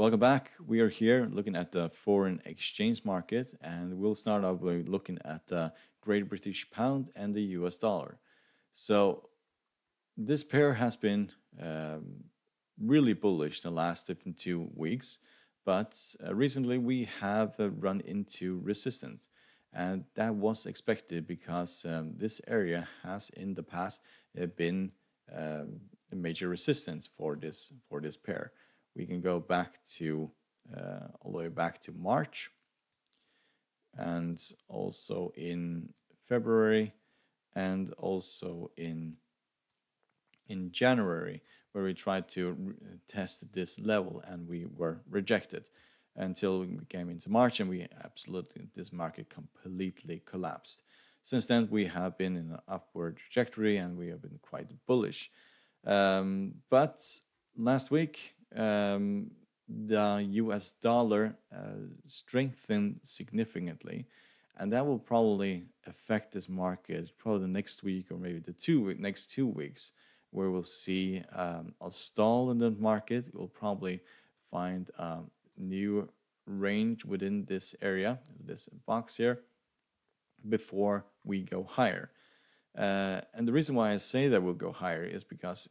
Welcome back. We are here looking at the foreign exchange market, and we'll start out by looking at the Great British Pound and the US dollar. So this pair has been really bullish the last 2 weeks, but recently we have run into resistance, and that was expected because this area has in the past been a major resistance for this pair. We can go back to all the way back to March, and also in February, and also in January, where we tried to test this level and we were rejected until we came into March, and we absolutely, this market completely collapsed. Since then, we have been in an upward trajectory and we have been quite bullish. But last week, the US dollar strengthened significantly, and that will probably affect this market probably the next week or maybe the next two weeks, where we'll see a stall in the market. We'll probably find a new range within this area, this box here, before we go higher. And the reason why I say that we'll go higher is because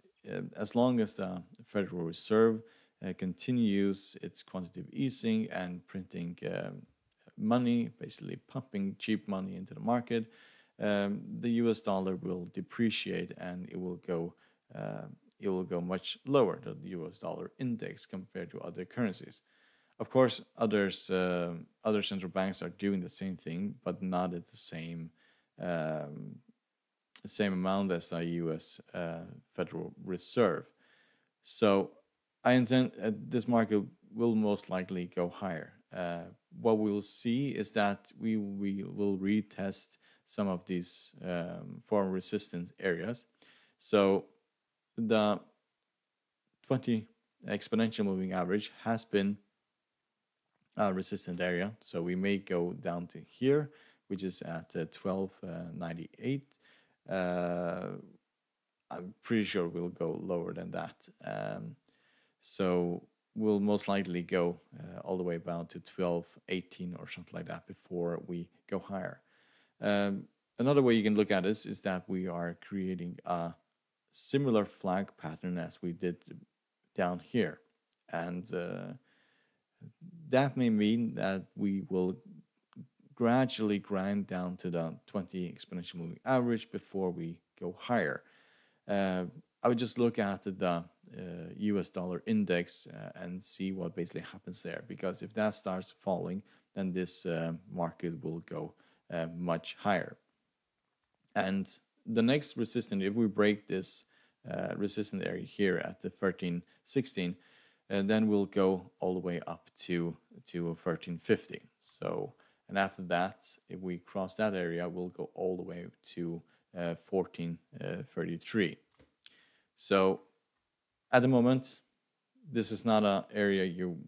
as long as the Federal Reserve continues its quantitative easing and printing money, basically pumping cheap money into the market, the US dollar will depreciate and it will go much lower, the US dollar index, compared to other currencies. Of course, other central banks are doing the same thing, but not at the same amount as the U.S. Federal Reserve. So I intend this market will most likely go higher. What we will see is that we will retest some of these foreign resistance areas. So the 20 exponential moving average has been a resistant area. So we may go down to here, which is at 1298. I'm pretty sure we'll go lower than that. So we'll most likely go all the way about to 1218 or something like that before we go higher. Another way you can look at this is that we are creating a similar flag pattern as we did down here. And that may mean that we will gradually grind down to the 20 exponential moving average before we go higher. I would just look at the US dollar index and see what basically happens there, because if that starts falling, then this market will go much higher. And the next resistance, if we break this resistance area here at the 1316, then we'll go all the way up to 1350. So, and after that, if we cross that area, we'll go all the way to 1433. So at the moment, this is not an area you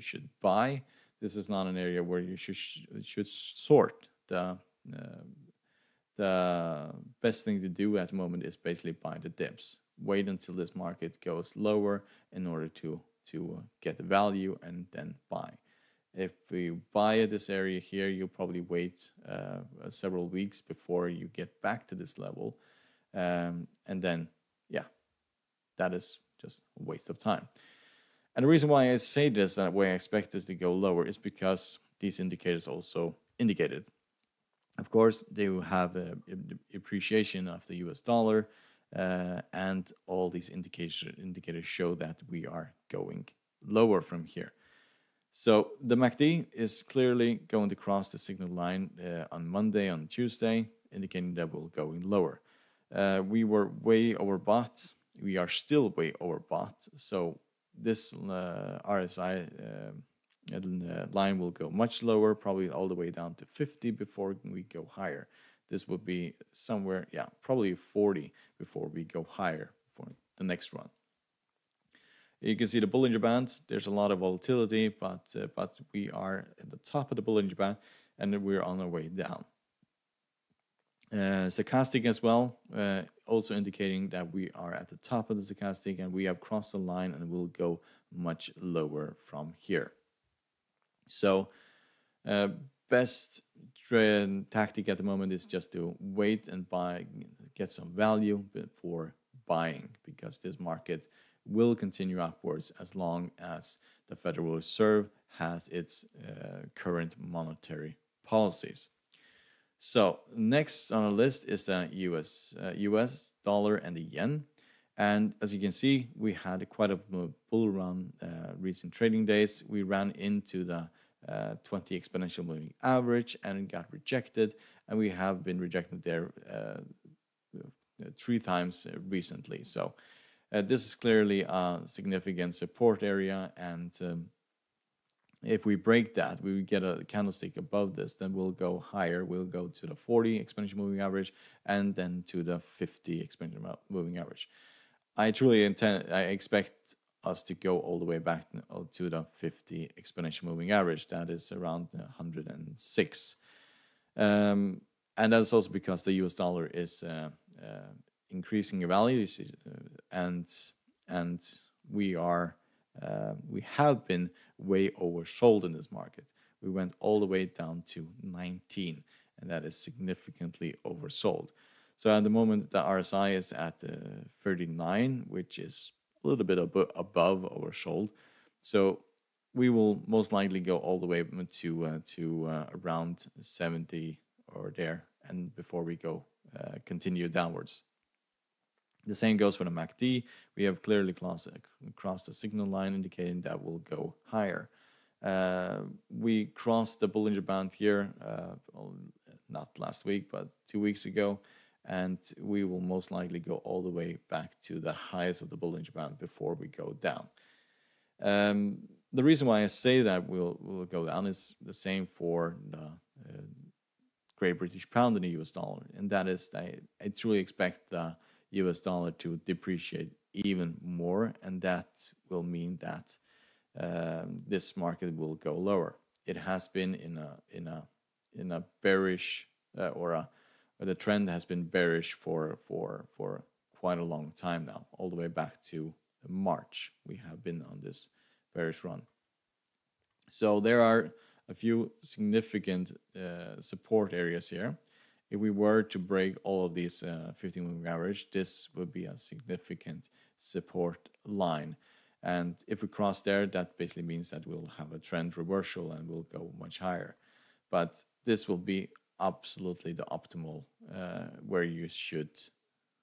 should buy. This is not an area where you should sort. The best thing to do at the moment is basically buy the dips. Wait until this market goes lower in order to get the value and then buy. If you buy at this area here, you'll probably wait several weeks before you get back to this level. And then, yeah, that is just a waste of time. And the reason why I say this, that way I expect this to go lower, is because these indicators also indicated. Of course, they will have an appreciation of the US dollar, and all these indicators show that we are going lower from here. So the MACD is clearly going to cross the signal line on Monday, on Tuesday, indicating that we're going lower. We were way overbought. We are still way overbought. So this RSI line will go much lower, probably all the way down to 50 before we go higher. This would be somewhere, yeah, probably 40 before we go higher for the next run. You can see the Bollinger Band. There's a lot of volatility, but we are at the top of the Bollinger Band, and we're on our way down. stochastic as well, also indicating that we are at the top of the stochastic and we have crossed the line and will go much lower from here. So best tactic at the moment is just to wait and buy, get some value before buying, because this market will continue upwards as long as the Federal Reserve has its current monetary policies. So next on the list is the US dollar and the yen. And as you can see, we had quite a bull run recent trading days. We ran into the 20 exponential moving average and got rejected. And we have been rejected there 3 times recently. So this is clearly a significant support area. And if we break that, we get a candlestick above this, then we'll go higher. We'll go to the 40 exponential moving average and then to the 50 exponential moving average. I truly expect us to go all the way back to the 50 exponential moving average. That is around 106. And that's also because the US dollar is increasing in value, and we are... we have been way oversold in this market. We went all the way down to 19, and that is significantly oversold. So at the moment, the RSI is at 39, which is a little bit above oversold. So we will most likely go all the way to around 70 or there, and before we go continue downwards. The same goes for the MACD. We have clearly crossed the signal line, indicating that we'll go higher. We crossed the Bollinger Band here, not last week, but 2 weeks ago, and we will most likely go all the way back to the highs of the Bollinger Band before we go down. The reason why I say that we'll go down is the same for the Great British Pound and the US dollar, and that is that I truly expect the US dollar to depreciate even more, and that will mean that this market will go lower. It has been in a bearish or the trend has been bearish for quite a long time now, all the way back to March. We have been on this bearish run. So there are a few significant support areas here. If we were to break all of these 15-week average, this would be a significant support line. And if we cross there, that basically means that we'll have a trend reversal and we'll go much higher. But this will be absolutely the optimal where you should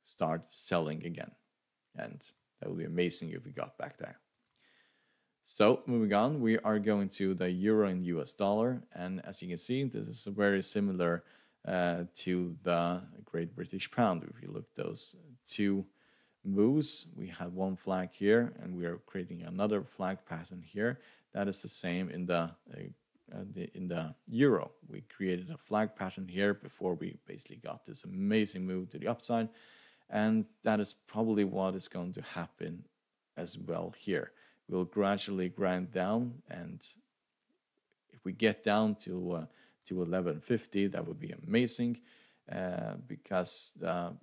start selling again. And that would be amazing if we got back there. So moving on, we are going to the euro and US dollar. And as you can see, this is a very similar to the Great British Pound. If you look at those two moves, we had one flag here and we are creating another flag pattern here. That is the same in the euro. We created a flag pattern here before we basically got this amazing move to the upside, and that is probably what is going to happen as well here. We'll gradually grind down, and if we get down to 1150, that would be amazing, because the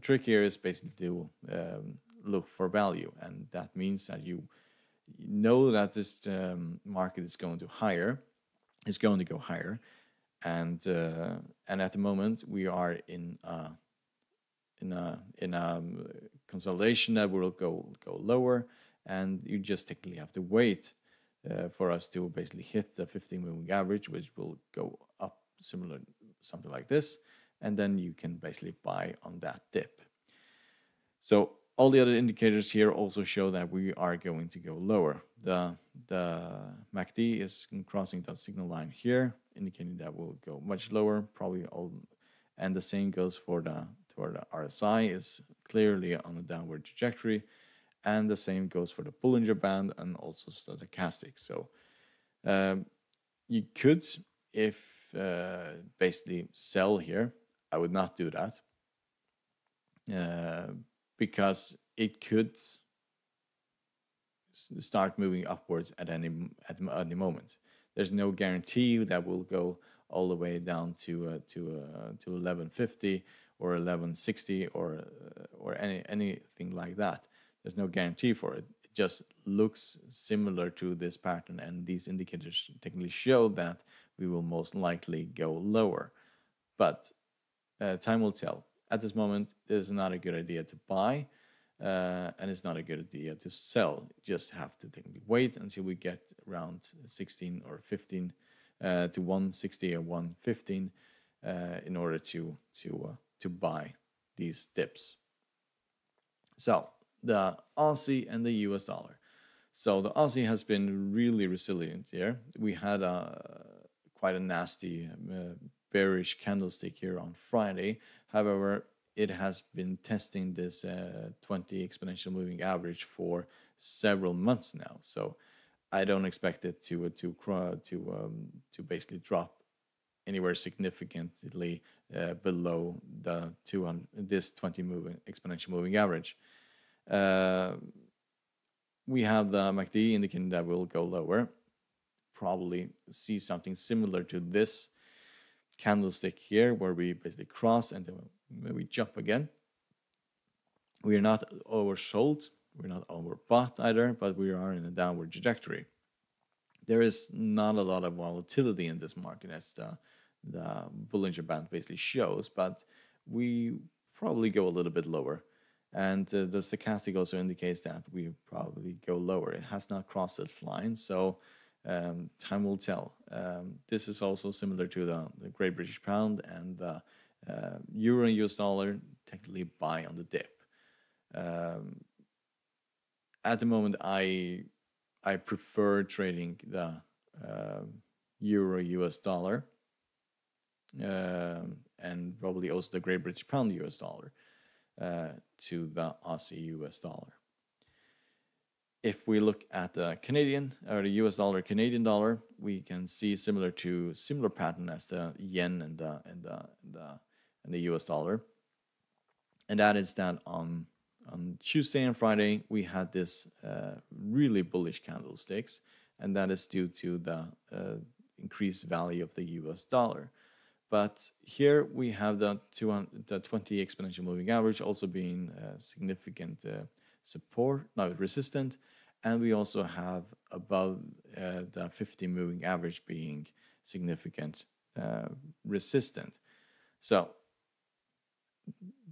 trick here is basically to look for value, and that means that you know that this market is going to go higher, and at the moment we are in a consolidation that will go lower, and you just technically have to wait for us to basically hit the 15-moving average, which will go up similar, something like this, and then you can basically buy on that dip. So all the other indicators here also show that we are going to go lower. The MACD is crossing that signal line here, indicating that we'll go much lower, probably all, and the same goes for the RSI is clearly on a downward trajectory. And the same goes for the Bollinger Band and also stochastic. So you could, if basically sell here, I would not do that because it could start moving upwards at any moment. There's no guarantee that we'll go all the way down to 11.50 or 11.60 or anything like that. There's no guarantee for it. It just looks similar to this pattern, and these indicators technically show that we will most likely go lower. But time will tell. At this moment, it is not a good idea to buy, and it's not a good idea to sell. You just have to technically wait until we get around 16 or 15 to 160 or 115 in order to buy these dips. So the Aussie and the US dollar. So the Aussie has been really resilient here. We had quite a nasty bearish candlestick here on Friday. However, it has been testing this 20 exponential moving average for several months now. So I don't expect it to basically drop anywhere significantly below the 200 this 20 moving exponential moving average. We have the MACD indicating that will go lower. Probably see something similar to this candlestick here, where we basically cross and then we jump again. We are not oversold, we're not overbought either, but we are in a downward trajectory. There is not a lot of volatility in this market, as the Bollinger Band basically shows, but we probably go a little bit lower. And the stochastic also indicates that we probably go lower. It has not crossed this line, so time will tell. This is also similar to the Great British Pound and the Euro and US dollar, technically buy on the dip. At the moment, I prefer trading the Euro US dollar and probably also the Great British Pound US dollar to the Aussie US dollar. If we look at the Canadian or the US dollar Canadian dollar, we can see similar pattern as the yen and the US dollar, and that is that on Tuesday and Friday we had this really bullish candlesticks, and that is due to the increased value of the US dollar. But here we have the 20 exponential moving average also being significant support, not resistant, and we also have above the 50 moving average being significant resistant. So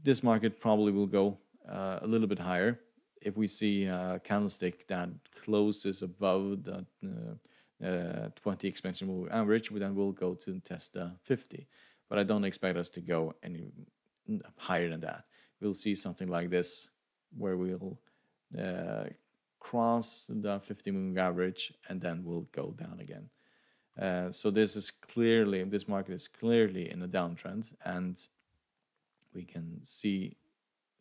this market probably will go a little bit higher. If we see a candlestick that closes above the 20 expansion moving average, then we'll go to test the 50, but I don't expect us to go any higher than that. We'll see something like this, where we'll cross the 50 moving average and then we'll go down again. So this market is clearly in a downtrend, and we can see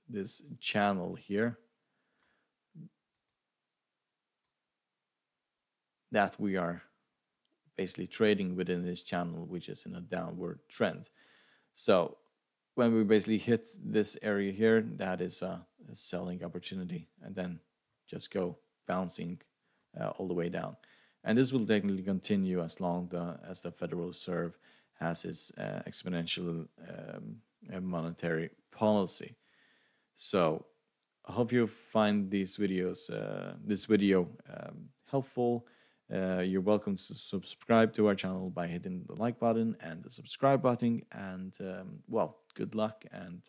this channel here that we are basically trading within this channel, which is in a downward trend. So when we basically hit this area here, that is a selling opportunity, and then just go bouncing all the way down. And this will technically continue as long as the Federal Reserve has its exponential monetary policy. So I hope you find these videos, helpful. You're welcome to subscribe to our channel by hitting the like button and the subscribe button, and well, good luck, and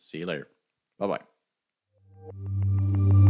see you later. Bye-bye.